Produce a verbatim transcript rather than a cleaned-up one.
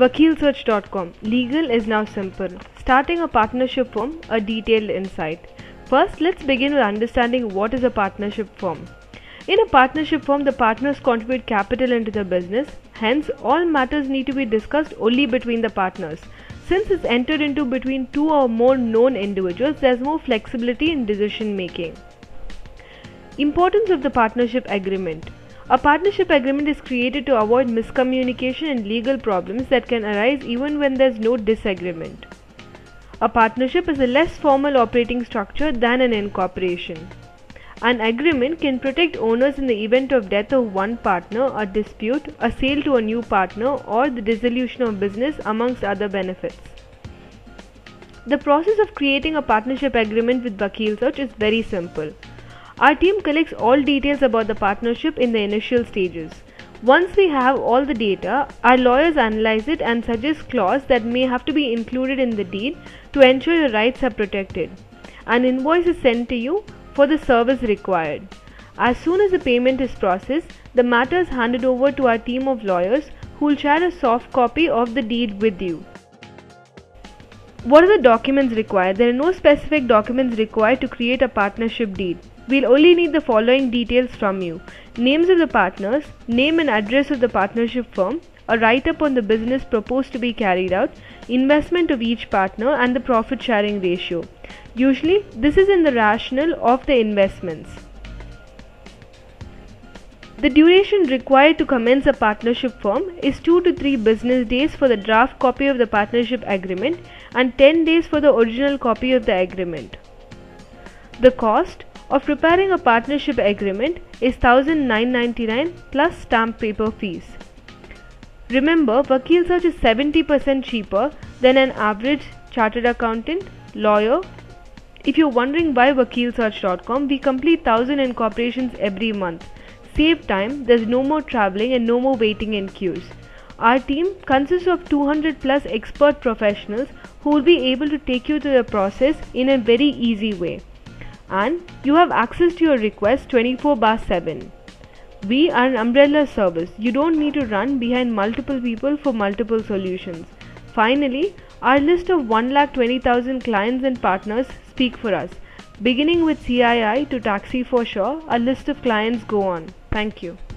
Vakilsearch dot com. Legal is now simple. Starting a partnership firm, a detailed insight. First, let's begin with understanding what is a partnership firm. In a partnership firm, the partners contribute capital into the business. Hence, all matters need to be discussed only between the partners. Since it's entered into between two or more known individuals, there's more flexibility in decision making. Importance of the partnership agreement. A partnership agreement is created to avoid miscommunication and legal problems that can arise even when there's no disagreement. A partnership is a less formal operating structure than an incorporation. An agreement can protect owners in the event of death of one partner, a dispute, a sale to a new partner, or the dissolution of business, amongst other benefits. The process of creating a partnership agreement with Vakilsearch is very simple. Our team collects all details about the partnership in the initial stages. Once we have all the data, our lawyers analyze it and suggest clauses that may have to be included in the deed to ensure your rights are protected. An invoice is sent to you for the service required. As soon as the payment is processed, the matter is handed over to our team of lawyers who will share a soft copy of the deed with you. What are the documents required? There are no specific documents required to create a partnership deed. We'll only need the following details from you: names of the partners, name and address of the partnership firm, a write-up on the business proposed to be carried out, investment of each partner, and the profit-sharing ratio. Usually, this is in the rationale of the investments. The duration required to commence a partnership firm is two to three business days for the draft copy of the partnership agreement and ten days for the original copy of the agreement. The cost of preparing a partnership agreement is one thousand nine hundred ninety-nine dollars plus stamp paper fees. Remember, Vakilsearch is seventy percent cheaper than an average chartered accountant, lawyer. If you're wondering why Vakilsearch dot com, we complete one thousand incorporations every month. Save time, there's no more traveling and no more waiting in queues. Our team consists of two hundred plus expert professionals who will be able to take you through the process in a very easy way. And you have access to your request twenty-four by seven. We are an umbrella service. You don't need to run behind multiple people for multiple solutions. Finally, our list of one lakh twenty thousand clients and partners speak for us. Beginning with C I I to Taxi for Sure, our list of clients go on. Thank you.